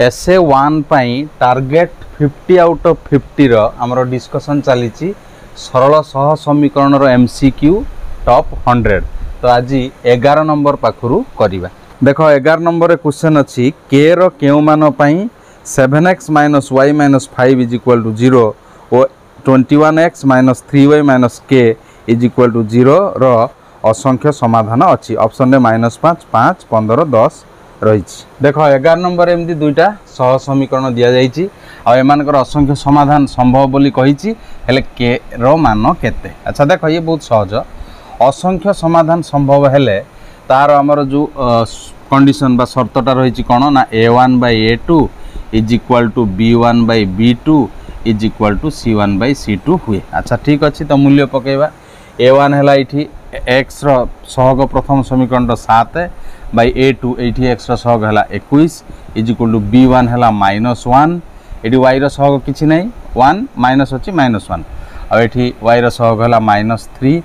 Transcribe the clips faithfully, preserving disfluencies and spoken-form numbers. S A one पाई target fifty out of fifty रो हमरो डिस्कशन चली सरल सह समीकरण रो एमसीक्यू टॉप हंड्रेड। तो आज एगार नंबर पाखु करवा। देख एगार नंबर क्वेश्चन अच्छी के रो क्यों मान पाई seven X minus Y minus five is equal to zero और twenty one X minus three Y minus के इज इक्वाल टू जीरो रो असंख्य समाधान अच्छी। ऑप्शन रे माइनस पाँच पाँच पंद्रह दस रही। देख एगार नंबर एमती दुईटा सह समीकरण दि जाइए आर असंख्य समाधान संभव बोली कही के रो मान केते। अच्छा देख ये बहुत सहज असंख्य समाधान संभव हेले तार आमर जो कंडीशन बा सर्तटा रही कौन ना A one by A two is equal to B one by B two is equal to C one by C two हुए। अच्छा ठीक अच्छे तो मूल्य पकईवा ए वन है ये एक्स रो सहग प्रथम समीकरण रो सात बै ए टू ये एक्स रो सहग है इक्कीस is equal to B one है माइनस वन ये वाई रो सहग किसी ना वन माइनस अच्छी माइनस वन आठ वाई रो सहग है minus three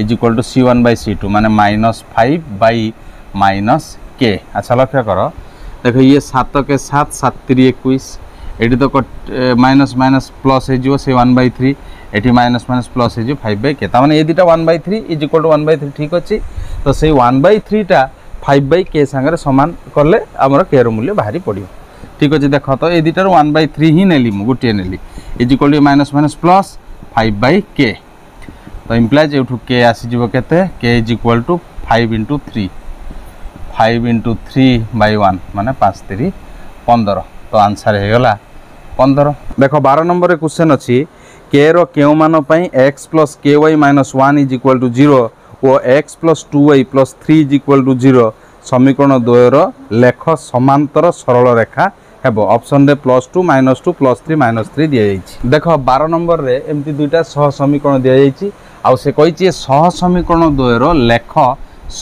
is equal to C one by C two माने minus five by minus K. अच्छा लक्ष्य कर देख ये सात के सात सात तीन इक्कीस ये तो माइनस माइनस प्लस हो वन बै थ्री ये माइनस माइनस प्लस हो फाइव बै के मैंने ये दुटा one by three is equal to one by three. ठीक अच्छे तो से वन बै थ्रीटा फाइव बै के सागर सामान कले आमर के मूल्य बाहरी पड़ो। ठीक अच्छे देख तो ये दुटार वन बै थ्री ही नेली मुझे गोटे नेली is equal to minus minus plus five by K तो इम्प्लाइज यूठू के आसीज के is equal to five into three five into three by one मानने पाँच तीन पंदर। तो आंसर हो गला पंद्रह। देख बारह नंबर क्वेश्चन अच्छी के रो क्यों मान पाई एक्स प्लस के Y minus one is equal to zero और x plus two Y plus three is equal to zero समीकरण द्वयर लेख समांतर सरल रेखा हेब। ऑप्शन रे plus two minus two plus three minus three दि जाइए। देख बारह नंबर रे एमती दुईटा सह समीकरण दि जाइए आउ से कही सह समीकरण द्वयर लेख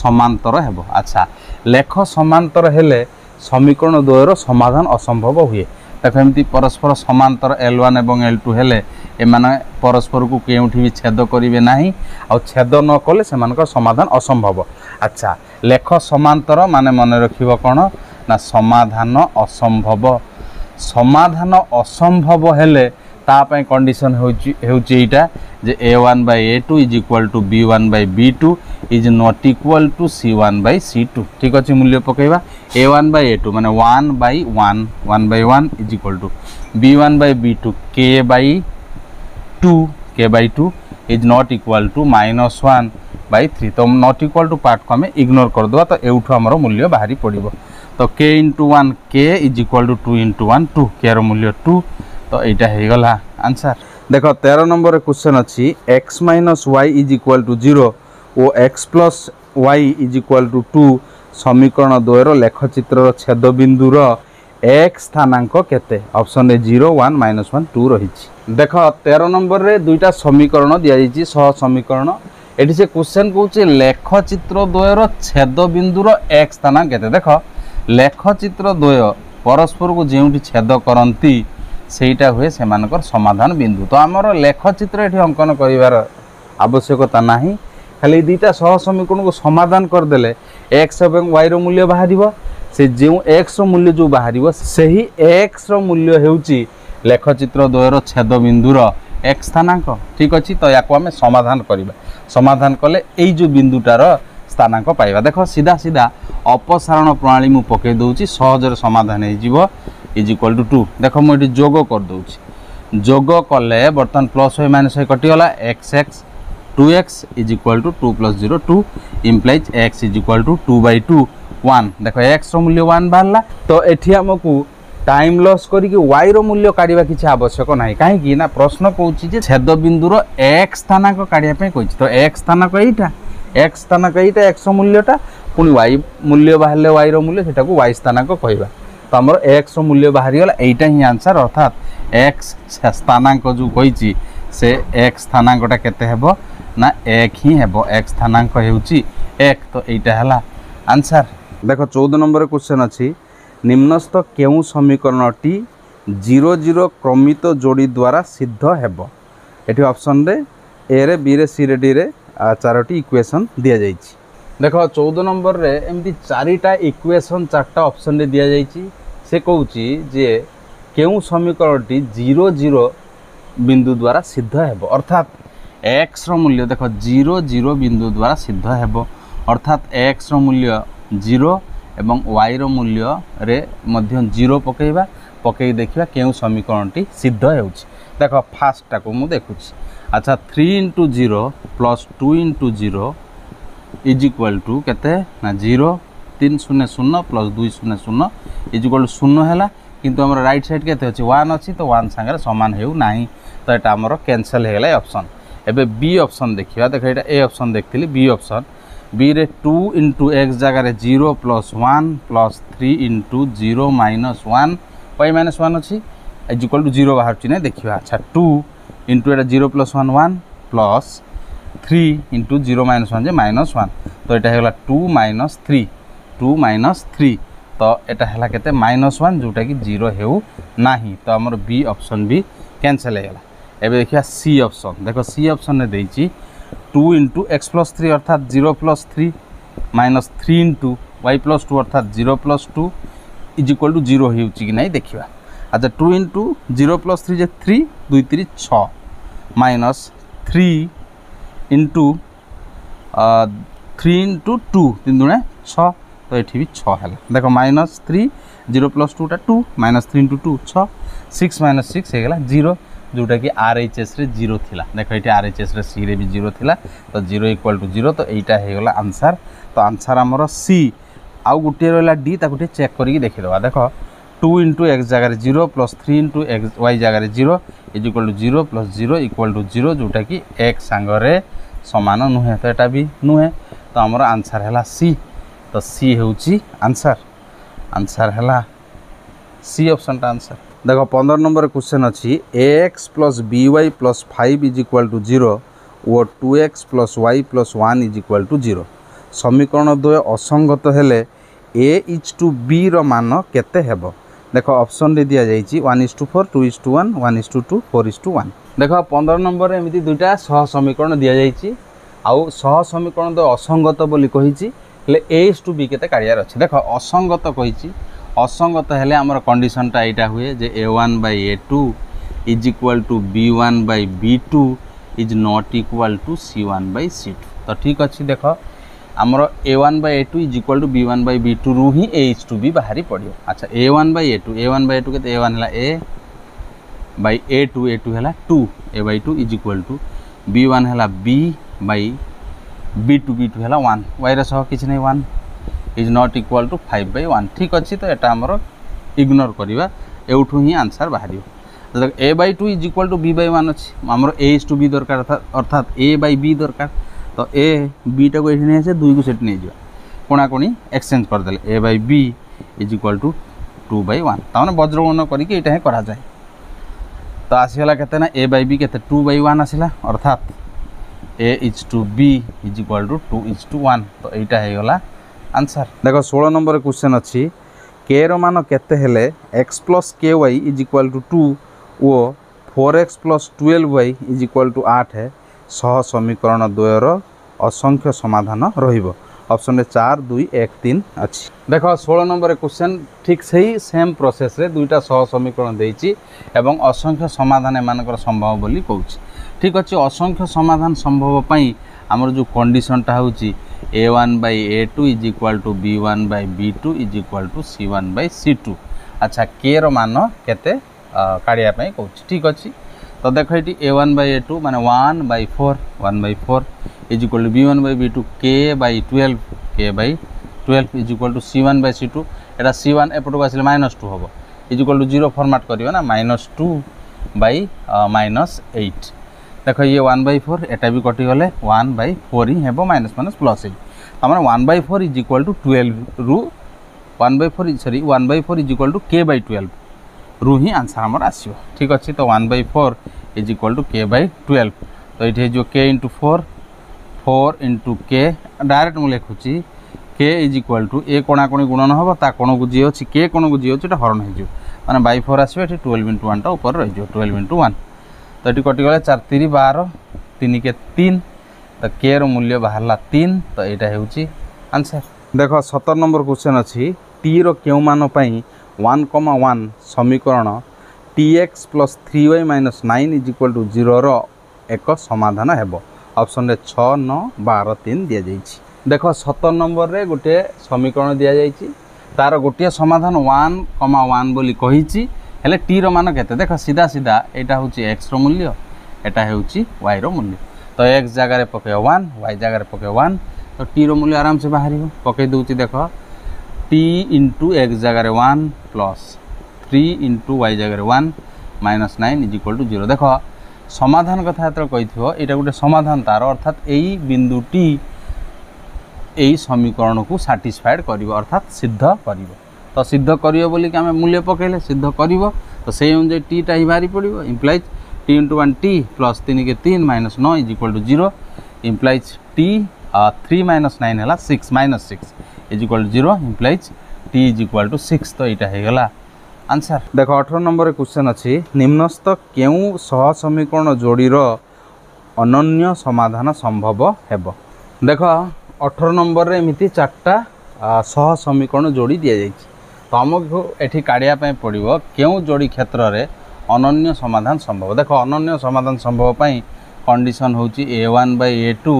समांतर हेब। अच्छा लेख समांतर हेले समीकरण द्वयर समाधान असंभव हुए। देख एमती परस्पर समांतर एल वन एवं एल टू हेले एमाने परस्पर को केउठी भी छेद करेंगे ना आ छेद न कले सेमानकर समाधान असंभव। अच्छा लेख समांतर माने मन रखिबो कोन ना समाधान असंभव। समाधान असंभव हेले तापाई कंडीशन होउची एटा जे A one by A two is equal to B one by B two is not equal to C one by C two. ठीक अच्छे मूल्य पकईवा A one by A two मैंने one by one one by one is equal to B one by B two K by two K by two is not equal to minus one by three. तो not equal to part को आम ignore करदे तो यूठू आम मूल्य बाहरी पड़ो। तो K into one K is equal to two into one two K मूल्य टू। तो यहाँ हो गला आंसर। देख तेरह नंबर क्वेश्चन अच्छी x minus Y is equal to zero और x plus Y is equal to two समीकरण द्वयर लेखचित्र छेद बिंदुर एक्स स्थानांक केते। Option A zero one minus one two रही। देख तेरह नंबर रे दुईटा समीकरण दि जाइए सह समीकरण ये से क्वेश्चन कहे लेखचित्र द्वयर छेद बिंदुर एक्स स्थानांक केते। देख लेखचित्र द्वय परस्पर को जो छेद करती सेटा हुए सेमानकर समाधान बिंदु। तो आमर लेखचित्र ये अंकन कर आवश्यकता ना खाली दुईटा सह समीकरण को समाधान करदे एक्स और वाई रो मूल्य बाहर से जो एक्स रो मूल्य जो बाहर से ही एक्स रो मूल्य हेउची लेखचित्र द्वयर छेद बिंदुर एक्स स्थानांक। ठीक अच्छे तो या आम समाधान करवा समाधान कले यही जो बिंदुटार स्थानांक पाइबा। देख सीधा सीधा अपसारण प्रणाली मु पकई दौर सहजर समाधान हो इज इक्वाल टू टू। देख मुझे जोग करदे जोग कले बर्तमान प्लस वाई माइनस वाई कटिगला X X two X is equal to two plus zero two implies X is equal to two by two one. देख एक्स मूल्य वन बाहर तो ये आमको टाइम लस करके वाई रो मूल्य काढ़ा किसी आवश्यक ना कहीं प्रश्न कौच छेद बिंदुर एक्स स्थानांक काढ़ापी कही। तो एक्स स्थानांक यहाँ एक्स स्थानांक यहाँ एक्स मूल्यटा पुणी वाई मूल्य बाहर वाई रो मूल्य से वाई स्थानांक कहवा। तो आमर एक्स मूल्य बाहरी गला एटा ही आंसर अर्थात एक्स स्थानांक जो कही से एक्स स्थानांकटा केते हेबो ना एक ही हेबो एक्स स्थानांक हेउची एक। तो एटा हला आंसर। देखो चौदह नंबर क्वेश्चन अच्छी निम्नस्थ केउ समीकरणटी जीरो जीरो क्रमित जोड़ी द्वारा सिद्ध हेबो। एठी ऑप्शन रे ए रे बी रे सी रे डी रे चारोटी इक्वेशन दिया जाइछि। देख चौदह नंबर रे एमती चारिटा इक्वेशन चार्टा ऑप्शन रे दिया जाइछि से कहूँ जे क्यों समीकरण टी जीरो जीरो बिंदु द्वारा सिद्ध हेब अर्थात एक्स रो मूल्य देख जीरो जीरो बिंदु द्वारा सिद्ध हेब अर्थात एक्स रो मूल्य जीरो एवं वाई रो मूल्य रे मध्य जीरो पकेइबा पकेइ देखिबा क्यों समीकरण टी सिद्ध हेउछि देख फास्ट टाको मु देखुछि अच्छा three into zero plus two into zero is equal to केते ना जीरो तीन शून्य शून्य प्लस दुई शून्य शून्य इज इक्वाल टू शून्य है किंतु आम राइट साइड के अच्छे वन अच्छी तो वन सांगे सामान होना तो यहाँ आमर कैनसल हो गला ऑप्शन एबे बी ऑप्शन देखा देख ये ए ऑप्शन देखती बी ऑप्शन बी रे टू इंटू एक्स जगार zero plus one plus three into zero minus one Y minus one अच्छी इज इक्वाल टू जीरो बाहर ना देखा अच्छा टू इंटू एटा zero plus one one plus three into zero minus one जे minus one तो यहाँ होगा two minus three two minus three तो यहाँ है के माइनस वन जोटा कि जीरो होना तो आमर बी ऑप्शन भी कैंसल हो गला एबे देखिया सी ऑप्शन देखो सी ऑप्शन देती two into X plus three अर्थात zero plus three minus three into Y plus two अर्थात zero plus two is equal to zero कि नहीं देखा अच्छा two into zero plus three जे थ्री दुई तीन छ minus three into three into two तीन दुणे छ तो ये भी छः देख माइनस थ्री जीरो प्लस टूटा two minus three into two छ सिक्स माइनस सिक्स होगा जीरो जोटा कि आर एच एस रे जीरो थिला देख ये आर एच एस रे सी रे भी जीरो थिला तो जीरो इक्वाल टू जीरो तो यहीटा होगा आंसर तो आंसर आमर सी आउ गोटे रहा डी ताकू चेक करके देखीदा देख टू इंटू एक्स जगार zero plus three into X Y जगार zero is equal to zero plus zero equal to zero जोटा कि एक्स सांगे सामान नुहे तो यहाँ भी नुहे तो आमर आंसर है सी तो सी होची आंसर आंसर है सी ऑप्शन टा आंसर देखो पंद्रह नंबर क्वेश्चन अच्छी X plus B Y plus five is equal to zero वो two X plus Y plus one is equal to zero समीकरण द्वय असंगत हेले ए इज टू बी रो मान केते हेबो देख ऑप्शन रे दिया जाइची one is to four two is to one one is to two four is to one देख पंद्रह नंबर एमती दुईटा सह समीकरण दि जाइची आउ सह समीकरण द्वय असंगत बोली कहिची A is to B K काढ़ियार अच्छे देख असंगत कही असंगत हेले आमर कंडीशनटा यहाँ हुए जे A one by A two is equal to B one by B two is not equal to C one by C two तो ठीक अच्छे देख आमर A one by A two is equal to B one by B two रु ही A is to B बाहरी पड़ो अच्छा A one by A two A one by A two के ए वन है A by A two A two है two A by two is equal to B one है B by B two B two है one वाईर सह किसी नहीं one is not equal to five by one ठीक अच्छे तो यहाँ आमर इग्नोर करवा एवठू ही आंसर बाहर तो A by two is equal to B by one अच्छी आमर ए इज टू बी दरकार अर्थात ए बै बी दरकार तो ए बीटा को ये नहीं दुई को सेठ नहीं कोणाकोणी एक्सचेंज करदे A by B is equal to two by one तमें वज्रगुण करके यहाँ हिं कराए तो आसगला के ए बै बी के टू बै वन आसला अर्थात A is to B is equal to two is to one तो यहीटा होगा आंसर देख सोलह नंबर क्वेश्चन अच्छी के रो मान केते एक्स प्लस के Y is equal to two वो four X plus twelve Y is equal to आठ सह समीकरण द्वयर असंख्य समाधान ऑप्शन रे चार दुई एक तीन अच्छी देख सोलह नंबर क्वेश्चन ठीक से ही सेम प्रोसेस रे दुईटा सह समीकरण देती एवं असंख्य समाधान एम संभव बोली कहूँ ठीक अच्छे असंख्य समाधान संभव पाई आमर जो कंडीशनटा हूँ A one by A two is equal to B one by B two is equal to C one by C two अच्छा के रो मान केते काढ़िया पाई कहूँ ठीक अच्छे तो देख ये A one by A two माने one by four one by four is equal to B one by B two K by twelve K by twelve is equal to C one by C two एटा C one एपटू आसिले minus two हम is equal to zero format करियो ना minus two by minus eight देख ये one by four एटा भी कटिगले one by four ही है माइनस माइनस प्लस एट मैंने one by four is equal to twelve रु वन बै फोर सरी one by four is equal to K by twelve रु ही answer आमर आसो ठीक अच्छे तो one by four is equal to K by twelve तो ये जो K into four four into K direct मुझे लिखुची के इज इक्वाल टू ए कोणाकोणी गुणन हम ता कोण को जी अच्छी के कोण को जी अच्छे हरण हो मैंने बै फोर आसो ये ट्वेल्व इंटू वन टा ऊपर रही ट्वेल्व इंटू वन तो ये कटिगले चार तीन बार तीन के तीन तो के रो मूल्य बाहर तीन तो यहाँ हूँ आंसर देख सतर नंबर क्वेश्चन अच्छी टी रो क्यों मान पाई वन कमा वन समीकरण T X plus three Y minus nine is equal to zero रो एक समाधान हेबो। ऑप्शन रे छः नौ बारह तीन दि जाइए। देख सतर नंबर रे गोटे समीकरण दि जाइए तार गोटे समाधान वन कमा वन बोली कही टी रो मान केते। देख सीधा सीधा एटा होची एक्स रो मूल्य, एटा होची वाई रो मूल्य। तो एक्स जगार पके वन, वाई जगार पके वन, तो टी रो मूल्य आराम से बाहर पकई दूची। देख टी इंटु एक्स जगार one plus three into Y जगार one minus nine is equal to zero. देख समाधान कथा ये कही यहाँ गोटे समाधान तार अर्थात यही बिंदुटी यही समीकरण को साटिस्फाइड कर अर्थात सिद्ध कर। तो सिद्ध करियो बोली कि हमें मूल्य पकड़े सिद्ध करियो तो से अनुजाई टी टा ही बाहरी पड़ो। Implies T into one T plus तीन के तीन माइनस नौ is equal to zero. Implies T three minus nine है six minus six is equal to zero. Implies T is equal to six. तो यहाँ होगा आंसर। देख अठर नंबर क्वेश्चन अच्छी निम्नस्थ क्यों सह समीकरण जोड़ीर अनन्य समाधान संभव हेब। देख अठर नंबर रे एमती चार्टा सह समीकरण जोड़ी दि जाए तो आमको ये काढ़िया पड़ो क्यों जोड़ी क्षेत्र में अनन्य समाधान संभव। देख अनन्य समाधान संभव पाई कंडीशन होची A one by A two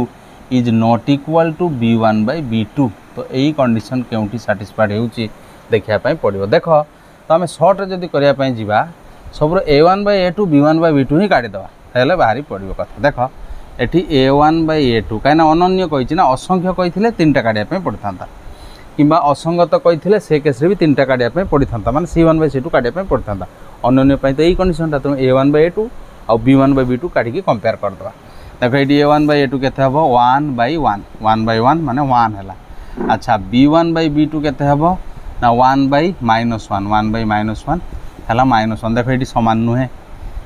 is not equal to B one by B two. तो यही कंडीशन क्योंटी साटिस्फाइड होची देखापी पड़ो। देख तो आम सर्ट्रे जब करने जावा सब A one by A two B one by B two ही काढ़ीदेवा हेल्ले बाहरी पड़ो कथा। देख एटी A one by A two कहीं अनन्य कही असंख्य कही तीन टा काढ़ापी पड़ता कि असंगत कही से केस भी तीन टा काढ़ापी पड़ता माने सी वन बै सी टू काढ़ापी पड़ता अनन्य तो यही कंडीशन तुम A one by A two और B one by B two काढ़ी कंपेयर करदे। देख ये A one by A two के one by one one by one माने वन है। अच्छा B one by B two के one by minus one one by minus one है माइनस वन। देख ये सामान नुहे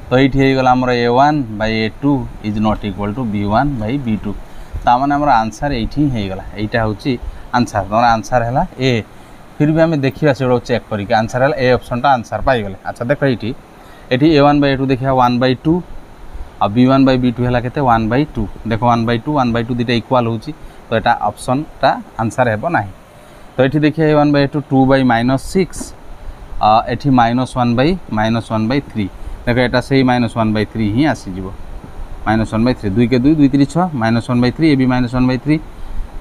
तो ये होगा आमर A one by A two is not equal to B one by B two. ता माने आमर आंसर यहीगला यहाँ हूँ आंसर। तुम आंसर है ए फिर भी आम देखा से चेक करके आंसर है ए ऑप्शनटा आंसर पाईगले। अच्छा देख ये ये वन बै ए टू देखा वन बै टू और B one by B two है के वन बै टू। देख one by two one by two दुटा इक्वाल हो तो यहाँ ऑप्शनटा आंसर है ना। तो ये देखिए one by A two two by minus six ये minus one by minus one by three. देख यहाँ से माइनस वन बै थ्री ही आसीज माइनस वन बै थ्री दुई के दुई दुई तीन छः माइनस वन बै थ्री ए भी माइनस वन बै थ्री।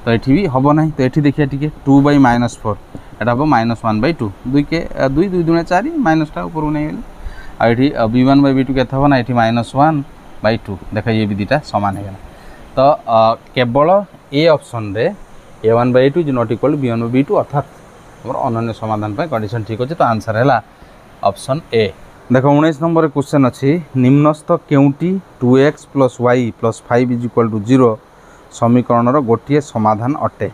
तो ये भी हम ना तो ये देखिए T two by minus four यहाँ हम माइनस वन बै टू दुई के दुई दुई दुना चार माइनसटा ऊपर नहीं गली। आ B one by B two के हम ना ये माइनस वन बै टू। देख ये भी दुटा सामान होगा। तो केवल ए ऑप्शन रे A one by A two is not equal B one by B two अर्थात हमर अनन्य समाधान कंडीशन ठीक अच्छे। तो आंसर है ऑप्शन ए। देख उन्नीस नंबर क्वेश्चन अच्छी निम्नस्थ क्योंटी two X plus Y plus five is equal to zero समीकरण गोटे समाधान अटे।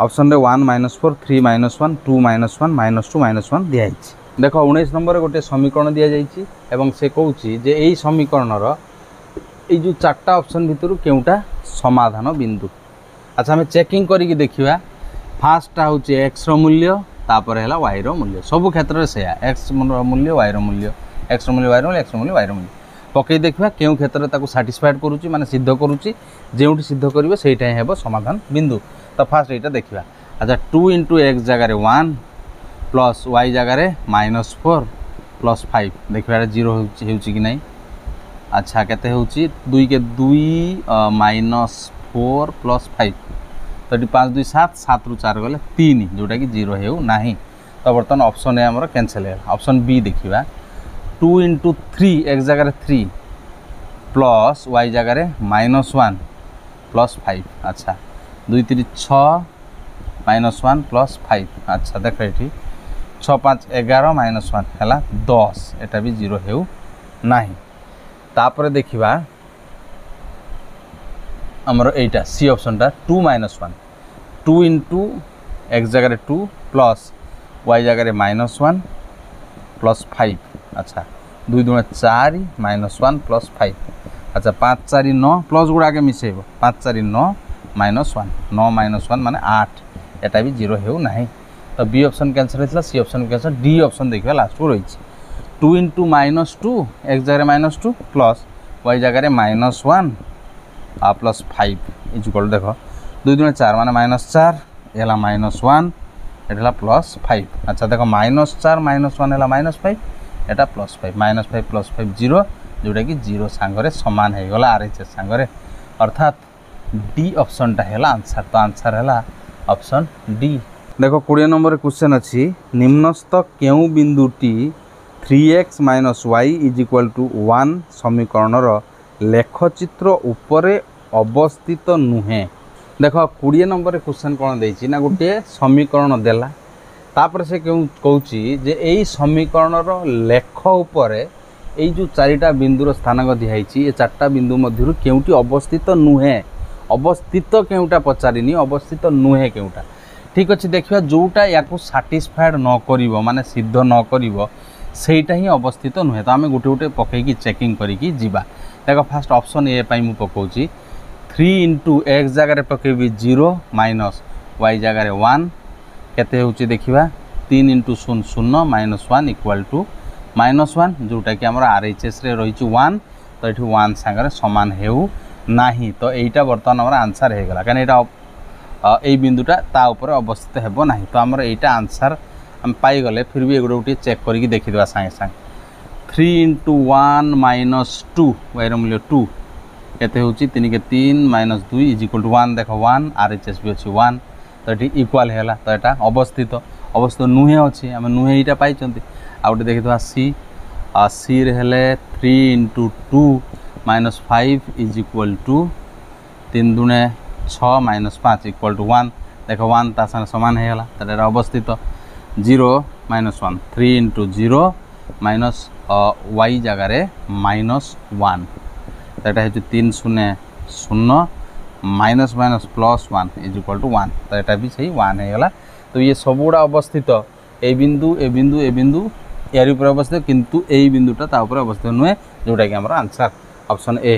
ऑप्शन रे one minus four three minus one two minus one minus two minus one दि जाइए। देख उन्नीस नंबर गोटे समीकरण दि जाइए एवं से कहूँ जे यही समीकरण ये जो चार्टा ऑप्शन भितर क्योंटा समाधान बिंदु। अच्छा आम चेकिंग करी देखा फास्टा हूँ एक्स रो मूल्य तापर है वाई रो मूल्य सब क्षेत्र में सेया एक्स मूल्य वाई रो मूल्य एक्स रो मूल्य वाई रो मूल्य एक्स रो मूल्य वाई रो मूल्य पकई देखा क्यों क्षेत्र में साटिस्फाइड करुच्ची माने सिद्ध करुच्ची जो सिद्ध करेंगे सहीटा ही हे समाधान बिंदु। तो फास्ट यहाँ देखा। अच्छा टू इंटू एक्स जगार वन प्लस वाई जगार माइनस फोर प्लस फाइव देखा जीरो कि नहीं। अच्छा के दुई के दुई माइनस फोर प्लस फाइव तो ये पाँच दुई सात सात रु चार गले तीन जोटा कि जीरो होना। तो बर्तमान ऑप्शन ए आमर कैंसल है। ऑप्शन बी देखा टू इंटू थ्री एक्स जगार थ्री प्लस वाई जगार माइनस वन प्लस फाइव। अच्छा दुई तीन छः माइनस वन प्लस फाइव। अच्छा देख ये छः पाँच एगार माइनस वन है दस यहाँ भी जीरो होना। देखा आमर एटा सी ऑप्शनटा two minus one two into x जगार टू प्लस वाई जगार माइनस वन प्लस फाइव। अच्छा दुई दुना चार माइनस वन प्लस फाइव। अच्छा पाँच चार नौ प्लस गुड़ाक मिसेब पाँच चार नौ माइनस वन नौ माइनस वन माने आठ एटा भी जीरो होना। तो बी ऑप्शन कैंसल होता C option cancel D option देखा लास्ट को रही two into minus two X जगार माइनस टू प्लस वाई जगार माइनस वन आ प्लस फाइव इज इक्वल। देख दुई दुना चार माने माइनस चार एला माइनस वन यहाँ प्लस फाइव। अच्छा देख माइनस चार माइनस वन है माइनस फाइव यहाँ plus five minus five plus five zero जोटा कि जीरो सांगरे सामान हो गला आर एच एस सांगरे अर्थात डी ऑप्शन टा है आंसर। तो आंसर है ऑप्शन डी। देखो कोड़े नंबर क्वेश्चन अच्छी निम्नस्थ क्यों बिंदुटी three X minus Y is equal to one समीकरणर लेखचित्र उपरे अवस्थित नुहे। देख कोड़े नंबर क्वेश्चन कौन देछि ना गोटे समीकरण देला तापर से क्यों कहूँ जे यही समीकरणर लेख उपरे ये जो चारिटा बिंदुर स्थानक दिखाई ये चार्टा बिंदु मध्य क्योंटी अवस्थित नुहे अवस्थित क्योंटा पचारिनी अवस्थित नुहे क्योंटा ठीक अच्छे देखा जोटा या साटिस्फाएड न कर माने सिद्ध न कर सेटा ही अवस्थित नुहे। तो आम गोटे गोटे पकईकी चेकिंग करी जीवा। देख फास्ट ऑप्शन ए पाई मु पकाउची थ्री इंटू एक्स जगार पकेबी जीरो माइनस वाई जगार वन के देखा तीन इंटू शून शून्य minus one equal to minus one जोटा कि आम आर एच एस रही वन तो ये वन सांगे सामान हो ना तो यहाँ बर्तमान आम आंसर होगा कहीं यहाँ ये बिंदुटा ता ऊपर अवस्थित हो ना तो आम यहाँ आंसर आम पाईगले फिर भी एगुड़ा गोटे चेक करके देखीदा सांगे सांगे three into one minus two वाइर मूल्य टू ये हूँ तीन के तीन माइनस दुई इज इक्वल टू वन देख वन आर एच एस भी अच्छी वन तो ये इक्वाल है तो यहाँ अवस्थित अवस्थित नुहे अच्छे आम नुहे यहाँ पाई आ गए देखा C C three into two minus five is equal to तीन दुणे छ माइनस पाँच इक्वाल टू वन देख वन ताने सामान होगा तो यहाँ अवस्थित zero minus one three into zero minus Y जगार माइनस वन तो यहाँ तीन शून्य शून्य minus minus plus one is equal to one तो यहाँ भी सही वन होगा। तो ये सब गुड़ा अवस्थित ए बिंदु ए बिंदु ए बिंदु यार अवस्थित किंतु यही बिंदुटा तापर अवस्थित नुहे जोटा कि आंसर ऑप्शन ए।